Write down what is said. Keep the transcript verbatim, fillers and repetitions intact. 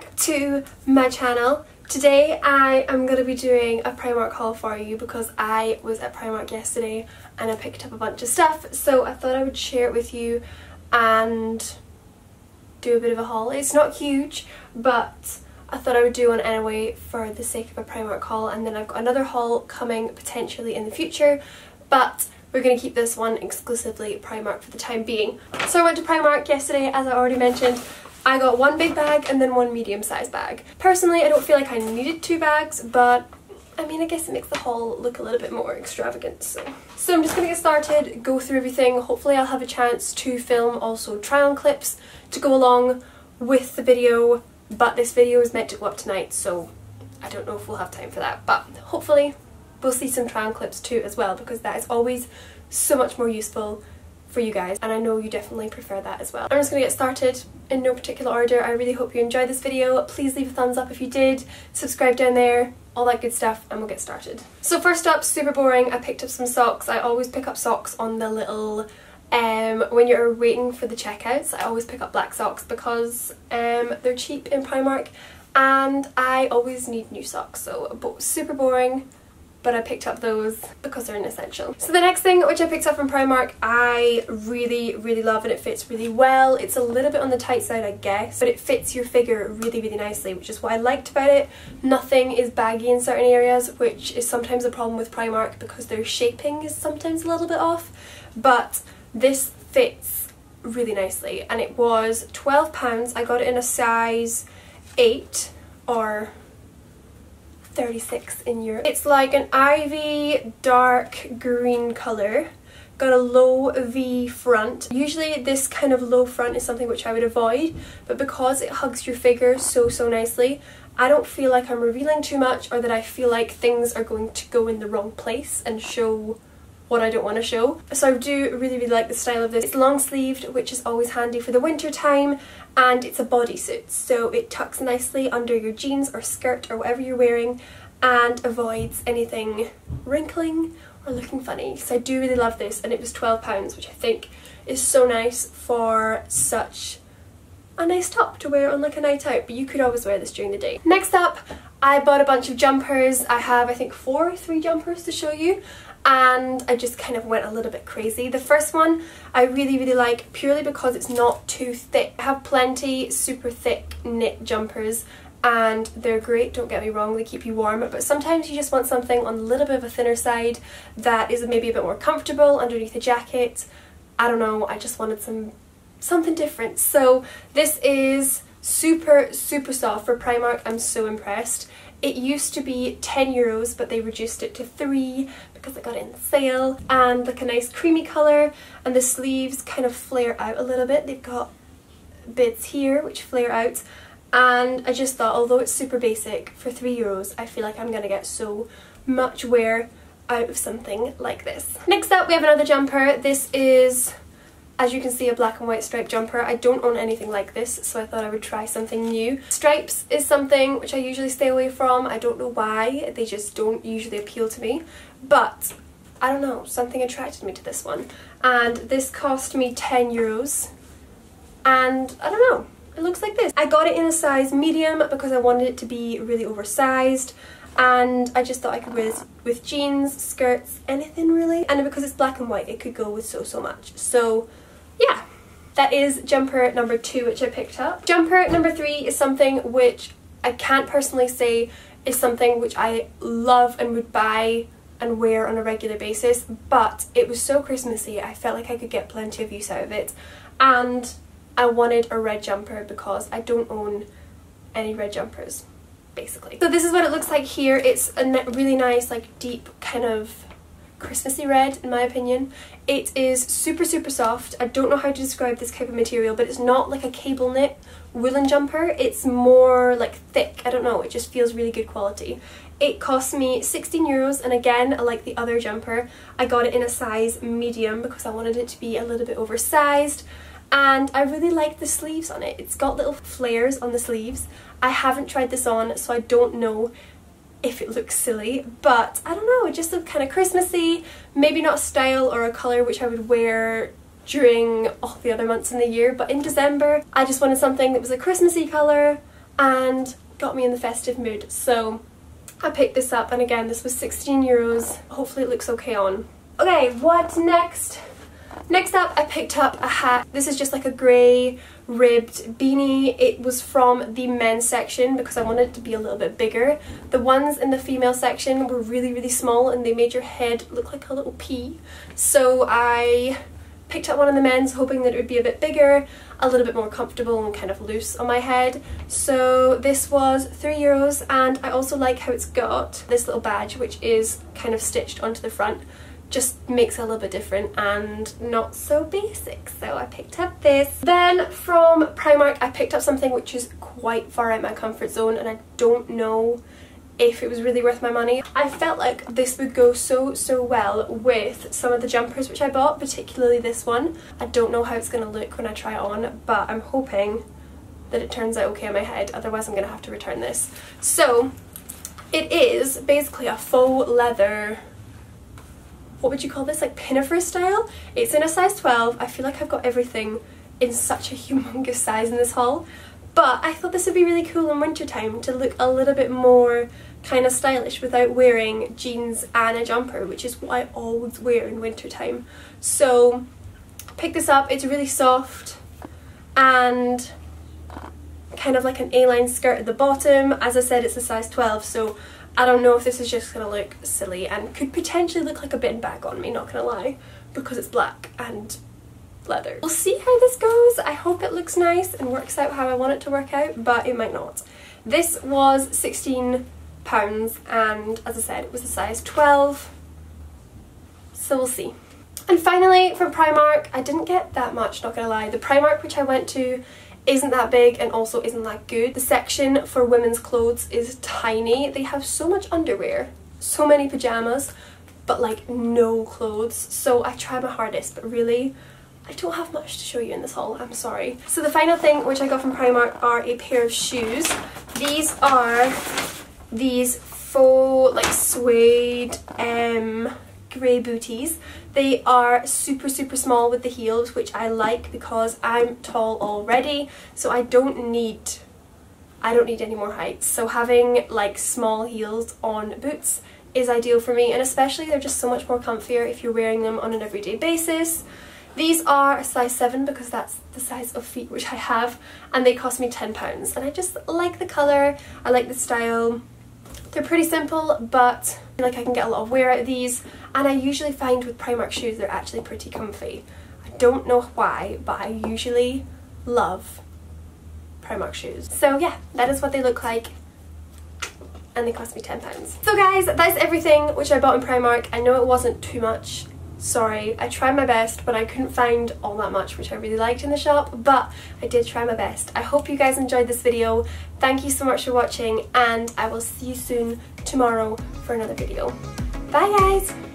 back to my channel. Today I am going to be doing a Primark haul for you because I was at Primark yesterday and I picked up a bunch of stuff, so I thought I would share it with you and do a bit of a haul. It's not huge, but I thought I would do one anyway for the sake of a Primark haul, and then I've got another haul coming potentially in the future, but we're going to keep this one exclusively Primark for the time being. So I went to Primark yesterday, as I already mentioned. I got one big bag and then one medium-sized bag. Personally, I don't feel like I needed two bags, but I mean, I guess it makes the haul look a little bit more extravagant. So, so I'm just going to get started, go through everything. Hopefully I'll have a chance to film also try-on clips to go along with the video, but this video is meant to go up tonight, so I don't know if we'll have time for that, but hopefully we'll see some try-on clips too as well, because that is always so much more useful for you guys, and I know you definitely prefer that as well. I'm just gonna get started in no particular order. I really hope you enjoyed this video. Please leave a thumbs up if you did, subscribe down there, all that good stuff, and we'll get started. So first up, super boring, I picked up some socks. I always pick up socks on the little um when you're waiting for the checkouts. I always pick up black socks because um they're cheap in Primark and I always need new socks, so but super boring. But I picked up those because they're an essential. So the next thing which I picked up from Primark, I really really love, and it fits really well. It's a little bit on the tight side I guess, but it fits your figure really really nicely, which is what I liked about it. Nothing is baggy in certain areas, which is sometimes a problem with Primark because their shaping is sometimes a little bit off, but this fits really nicely, and it was twelve pounds. I got it in a size eight or thirty-six in Europe. It's like an ivy dark green colour, got a low V front. Usually this kind of low front is something which I would avoid, but because it hugs your figure so so nicely, I don't feel like I'm revealing too much or that I feel like things are going to go in the wrong place and show what I don't want to show. So I do really really like the style of this. It's long sleeved, which is always handy for the winter time, and it's a bodysuit, so it tucks nicely under your jeans or skirt or whatever you're wearing and avoids anything wrinkling or looking funny. So I do really love this, and it was twelve pounds, which I think is so nice for such a nice top to wear on like a night out, but you could always wear this during the day. Next up, I bought a bunch of jumpers. I have I think four or three jumpers to show you, and I just kind of went a little bit crazy. The first one I really really like purely because it's not too thick. I have plenty super thick knit jumpers and they're great, don't get me wrong, they keep you warm, but sometimes you just want something on a little bit of a thinner side that is maybe a bit more comfortable underneath a jacket. I don't know, I just wanted some something different. So this is super super soft for Primark. I'm so impressed. It used to be ten euros, but they reduced it to three because I got it in the sale, and like a nice creamy colour, and the sleeves kind of flare out a little bit. They've got bits here which flare out, and I just thought, although it's super basic, for three euros I feel like I'm gonna get so much wear out of something like this. Next up we have another jumper. This is, as you can see, a black and white striped jumper. I don't own anything like this, so I thought I would try something new. Stripes is something which I usually stay away from. I don't know why, they just don't usually appeal to me, but I don't know, something attracted me to this one. And this cost me ten euros, and I don't know, it looks like this. I got it in a size medium because I wanted it to be really oversized, and I just thought I could wear this with jeans, skirts, anything really. And because it's black and white, it could go with so so much. So yeah, that is jumper number two which I picked up. Jumper number three is something which I can't personally say is something which I love and would buy and wear on a regular basis, but it was so Christmassy, I felt like I could get plenty of use out of it, and I wanted a red jumper because I don't own any red jumpers basically. So this is what it looks like here. It's a really nice like deep kind of Christmassy red in my opinion. It is super super soft. I don't know how to describe this type of material, but it's not like a cable knit woolen jumper, it's more like thick. I don't know, it just feels really good quality. It cost me sixteen euros, and again, like the other jumper, I got it in a size medium because I wanted it to be a little bit oversized, and I really like the sleeves on it. It's got little flares on the sleeves. I haven't tried this on, so I don't know if it looks silly, but I don't know, it just looks kind of Christmassy, maybe not a style or a colour which I would wear during all the other months in the year, but in December I just wanted something that was a Christmassy colour and got me in the festive mood. So I picked this up, and again this was sixteen euros. Hopefully it looks okay on. Okay, what's next? Next up, I picked up a hat. This is just like a grey ribbed beanie. It was from the men's section because I wanted it to be a little bit bigger. The ones in the female section were really, really small and they made your head look like a little pea. So I picked up one of the men's, hoping that it would be a bit bigger, a little bit more comfortable and kind of loose on my head. So this was three euros, and I also like how it's got this little badge which is kind of stitched onto the front. Just makes it a little bit different and not so basic, so I picked up this. Then from Primark I picked up something which is quite far out my comfort zone, and I don't know if it was really worth my money. I felt like this would go so so well with some of the jumpers which I bought, particularly this one. I don't know how it's going to look when I try it on, but I'm hoping that it turns out okay on my head, otherwise I'm going to have to return this. So it is basically a faux leather, what would you call this, like pinafore style. It's in a size twelve. I feel like I've got everything in such a humongous size in this haul, but I thought this would be really cool in winter time to look a little bit more kind of stylish without wearing jeans and a jumper, which is what I always wear in winter time. So pick this up. It's really soft and kind of like an A-line skirt at the bottom. As I said, it's a size twelve, so I don't know if this is just going to look silly and could potentially look like a bin bag on me, not going to lie, because it's black and leather. We'll see how this goes. I hope it looks nice and works out how I want it to work out, but it might not. This was sixteen pounds, and as I said, it was a size twelve, so we'll see. And finally, from Primark, I didn't get that much, not going to lie. The Primark which I went to isn't that big and also isn't that good. The section for women's clothes is tiny. They have so much underwear, so many pajamas, but like no clothes. So I try my hardest, but really I don't have much to show you in this haul, I'm sorry. So the final thing which I got from Primark are a pair of shoes. These are these faux like suede um grey booties. They are super super small with the heels, which I like because I'm tall already, so I don't need I don't need any more height. So having like small heels on boots is ideal for me, and especially they're just so much more comfier if you're wearing them on an everyday basis. These are a size seven because that's the size of feet which I have, and they cost me ten pounds, and I just like the colour, I like the style. They're pretty simple, but I feel like I can get a lot of wear out of these, and I usually find with Primark shoes they're actually pretty comfy. I don't know why, but I usually love Primark shoes. So yeah, that is what they look like, and they cost me ten pounds. So guys, that's everything which I bought in Primark. I know it wasn't too much. Sorry, I tried my best, but I couldn't find all that much which I really liked in the shop, but I did try my best. I hope you guys enjoyed this video. Thank you so much for watching, and I will see you soon tomorrow for another video. Bye guys!